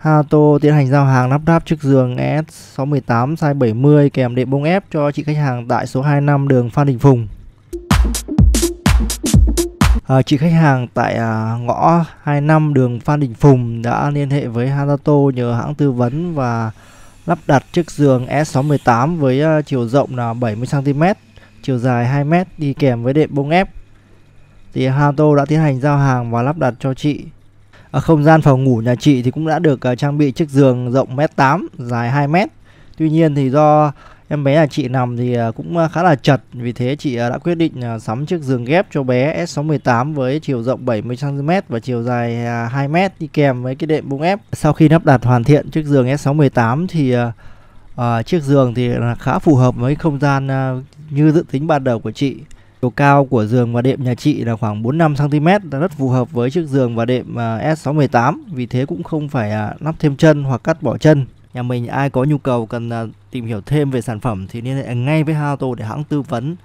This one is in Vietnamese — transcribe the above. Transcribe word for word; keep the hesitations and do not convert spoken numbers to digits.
Hatato tiến hành giao hàng lắp ráp chiếc giường S sáu một tám size bảy mươi kèm đệm bông ép cho chị khách hàng tại số hai mươi lăm đường Phan Đình Phùng. À, chị khách hàng tại à, ngõ hai mươi lăm đường Phan Đình Phùng đã liên hệ với Hatato nhờ hãng tư vấn và lắp đặt chiếc giường S sáu một tám với à, chiều rộng là bảy mươi xăng ti mét, chiều dài hai mét đi kèm với đệm bông ép. Thì Hatato đã tiến hành giao hàng và lắp đặt cho chị. Ở không gian phòng ngủ nhà chị thì cũng đã được uh, trang bị chiếc giường rộng một mét tám, dài hai mét. Tuy nhiên thì do em bé nhà chị nằm thì uh, cũng uh, khá là chật. Vì thế chị uh, đã quyết định uh, sắm chiếc giường ghép cho bé S sáu một tám với chiều rộng bảy mươi xăng ti mét và chiều dài uh, hai mét đi kèm với cái đệm bông ép. Sau khi lắp đặt hoàn thiện chiếc giường S sáu một tám thì uh, uh, chiếc giường thì khá phù hợp với không gian uh, như dự tính ban đầu của chị. Chiều cao của giường và đệm nhà chị là khoảng bốn mươi lăm xăng ti mét, rất phù hợp với chiếc giường và đệm S sáu một tám, vì thế cũng không phải lắp thêm chân hoặc cắt bỏ chân. Nhà mình ai có nhu cầu cần tìm hiểu thêm về sản phẩm thì liên hệ ngay với Hatato để hãng tư vấn.